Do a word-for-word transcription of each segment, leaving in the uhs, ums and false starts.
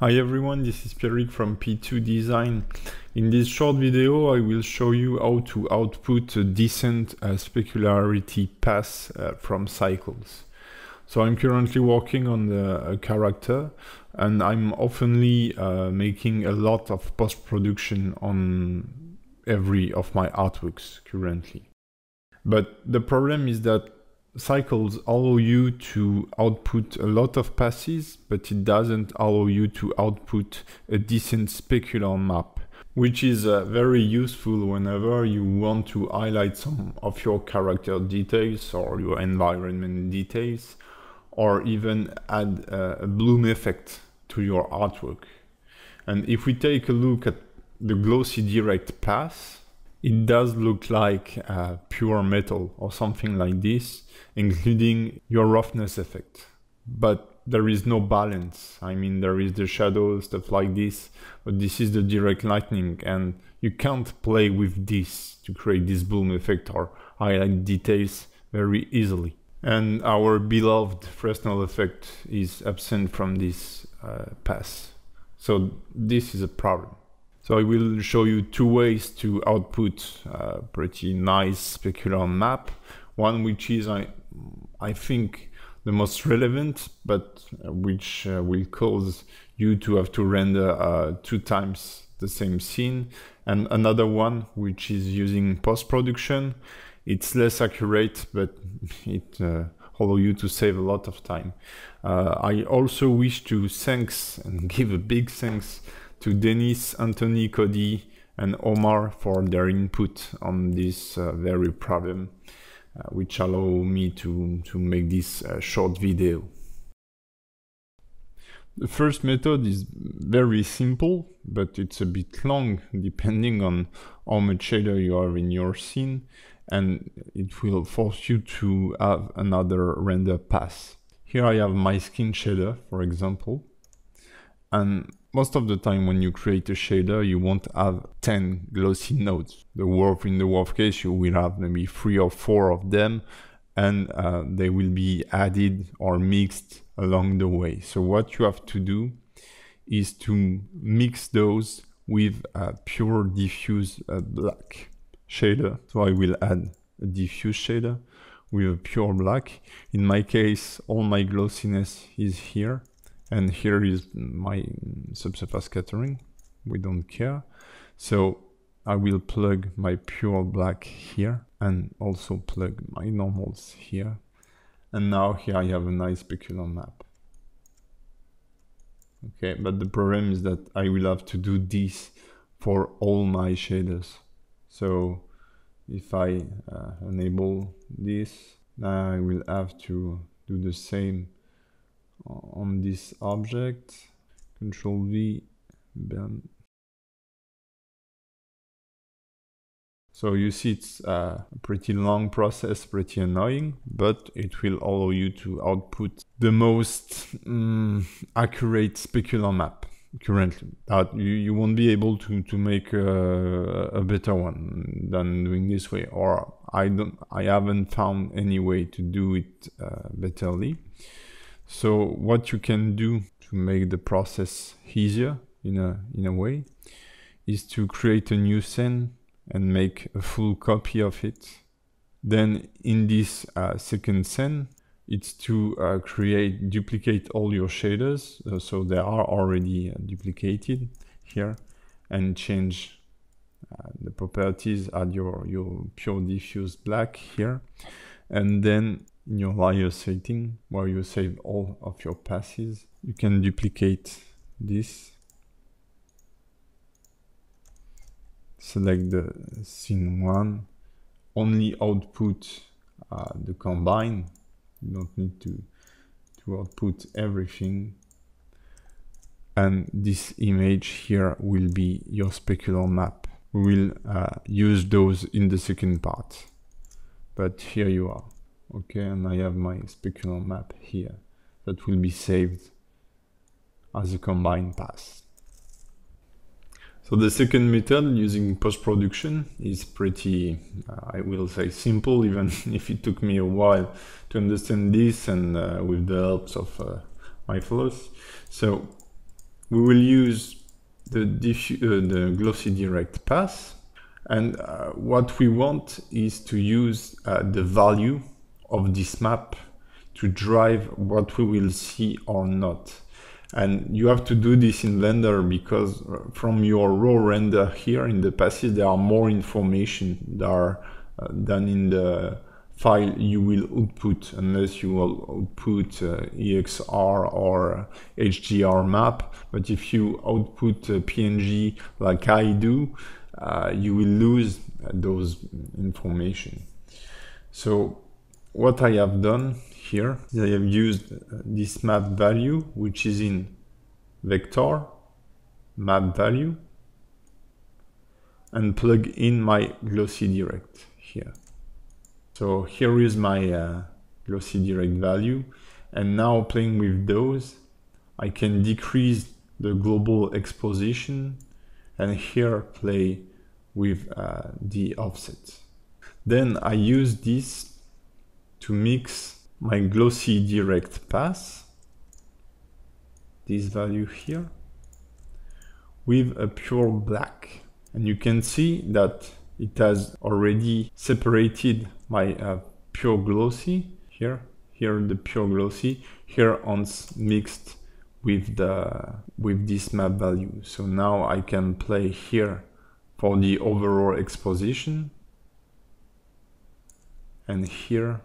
Hi everyone, this is Pierrick from P two Design. In this short video I will show you how to output a decent uh, specularity pass uh, from Cycles. So I'm currently working on the uh, character and I'm oftenly uh, making a lot of post-production on every of my artworks currently. But the problem is that Cycles allow you to output a lot of passes, but it doesn't allow you to output a decent specular map, which is uh, very useful whenever you want to highlight some of your character details or your environment details, or even add uh, a bloom effect to your artwork. And if we take a look at the glossy direct pass, it does look like uh, pure metal or something like this, including your roughness effect. But there is no balance. I mean, there is the shadow, stuff like this, but this is the direct lightning and you can't play with this to create this bloom effect or highlight details very easily. And our beloved Fresnel effect is absent from this uh, pass. So this is a problem. So I will show you two ways to output a pretty nice specular map. One which is, I, I think, the most relevant, but which uh, will cause you to have to render uh, two times the same scene. And another one which is using post-production. It's less accurate, but it uh, allows you to save a lot of time. Uh, I also wish to thanks and give a big thanks to Denis, Anthony, Cody and Omar for their input on this uh, very problem, uh, which allow me to, to make this uh, short video. The first method is very simple, but it's a bit long depending on how much shader you have in your scene, and it will force you to have another render pass. Here I have my skin shader, for example, and most of the time when you create a shader, you won't have ten glossy nodes. The warp in the warp case, you will have maybe three or four of them, and uh, they will be added or mixed along the way. So what you have to do is to mix those with a pure diffuse uh, black shader. So I will add a diffuse shader with a pure black. In my case, all my glossiness is here. And here is my subsurface scattering, we don't care. So I will plug my pure black here and also plug my normals here. And now here I have a nice specular map. Okay, but the problem is that I will have to do this for all my shaders. So if I uh, enable this, now I will have to do the same on this object. Control V, bend. So you see it's a pretty long process, pretty annoying, but it will allow you to output the most um, accurate specular map currently. Uh, you, you won't be able to, to make a, a better one than doing this way, or I, don't, I haven't found any way to do it uh, betterly. So what you can do to make the process easier in a, in a way is to create a new scene and make a full copy of it. Then in this uh, second scene, it's to uh, create, duplicate all your shaders. Uh, so they are already uh, duplicated here, and change uh, the properties, add your, your pure diffuse black here, and then in your layer setting, where you save all of your passes, you can duplicate this. Select the scene one, only output uh, the combine. You don't need to, to output everything. And this image here will be your specular map. We will uh, use those in the second part, but here you are. Okay, and I have my specular map here that will be saved as a combined pass. So the second method using post-production is pretty, uh, I will say, simple, even if it took me a while to understand this and uh, with the help of uh, my fellows. So we will use the, uh, the glossy direct path, and uh, what we want is to use uh, the value of this map to drive what we will see or not. And you have to do this in Blender because from your raw render here in the passage there are more information that are, uh, than in the file you will output, unless you will output uh, E X R or H D R map. But if you output uh, P N G like I do, uh, you will lose uh, those information. So what I have done here is I have used uh, this map value, which is in vector map value, and plug in my glossy direct here. So here is my uh, glossy direct value, and now playing with those, I can decrease the global exposition and here play with uh, the offset. Then I use this to mix my glossy direct path, this value here, with a pure black, and you can see that it has already separated my uh, pure glossy here, here the pure glossy, here on mixed with the with this map value. So now I can play here for the overall exposition and here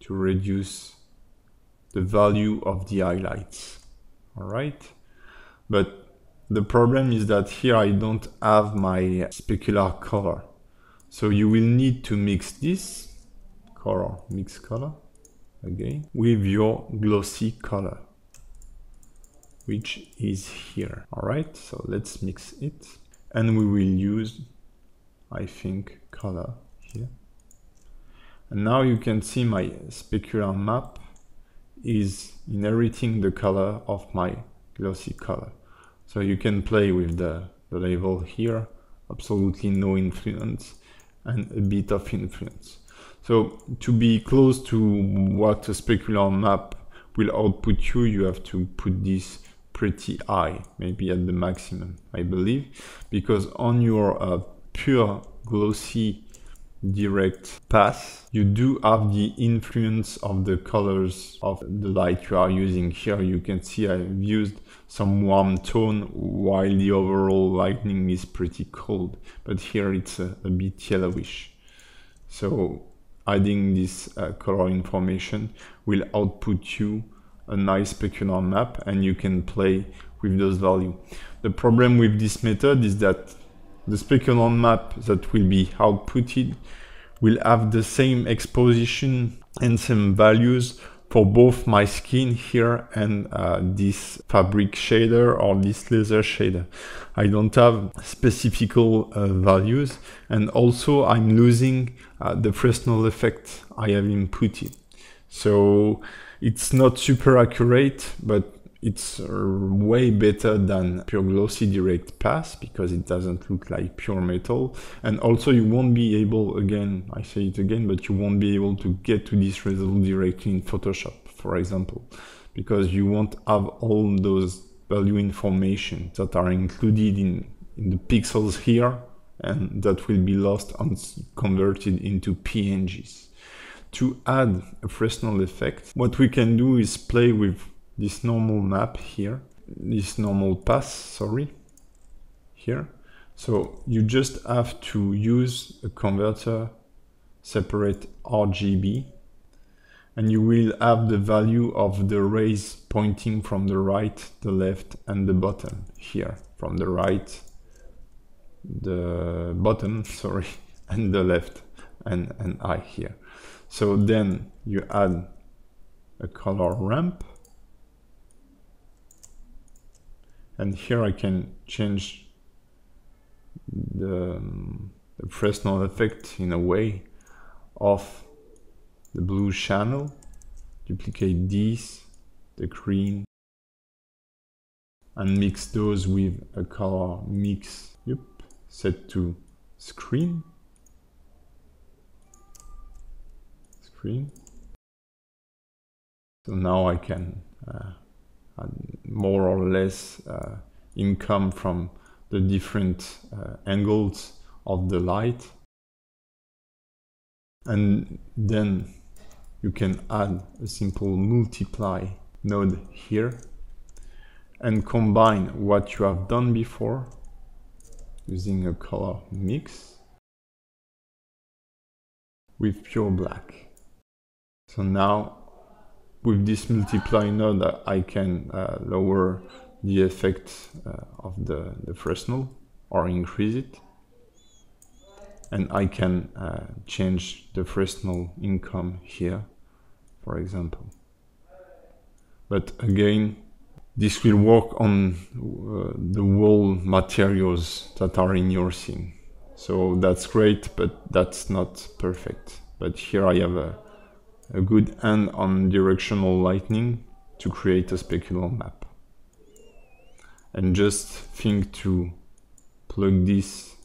to reduce the value of the highlights. All right, but the problem is that here I don't have my specular color. So you will need to mix this color, mix color, again, with your glossy color, which is here. All right, so let's mix it. And we will use, I think, color here. And now you can see my specular map is inheriting the color of my glossy color. So you can play with the, the label here, absolutely no influence, and a bit of influence. So to be close to what a specular map will output you, you have to put this pretty high, maybe at the maximum, I believe, because on your uh, pure glossy direct path, you do have the influence of the colors of the light you are using. Here you can see I've used some warm tone while the overall lighting is pretty cold, but here it's a, a bit yellowish. So adding this uh, color information will output you a nice specular map, and you can play with those values. The problem with this method is that the specular map that will be outputted will have the same exposition and same values for both my skin here and uh, this fabric shader or this laser shader. I don't have specific uh, values, and also I'm losing uh, the Fresnel effect I have inputted. So it's not super accurate, but it's way better than pure glossy direct path because it doesn't look like pure metal. And also you won't be able, again, I say it again, but you won't be able to get to this result directly in Photoshop, for example, because you won't have all those value information that are included in, in the pixels here, and that will be lost and converted into P N Gs. To add a Fresnel effect, what we can do is play with this normal map here, this normal path, sorry, here. So you just have to use a converter, separate R G B, and you will have the value of the rays pointing from the right, the left, and the bottom here. From the right, the bottom, sorry, and the left, and, and I here. So then you add a color ramp, and here I can change the, um, the Fresnel effect in a way of the blue channel, duplicate these, the green, and mix those with a color mix, yep, set to screen, screen. So now I can uh, more or less uh, income from the different uh, angles of the light. And then you can add a simple multiply node here and combine what you have done before using a color mix with pure black. So now with this multiply node I can uh, lower the effect uh, of the, the Fresnel or increase it, and I can uh, change the Fresnel income here, for example. But again, this will work on uh, the wall materials that are in your scene. So that's great, but that's not perfect. But here I have a, a good hand on directional lighting to create a specular map. And just think to plug this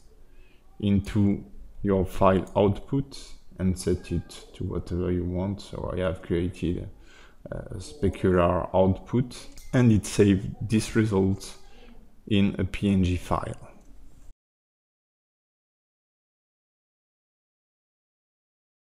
into your file output and set it to whatever you want. So I have created a, a specular output and it saved this result in a P N G file.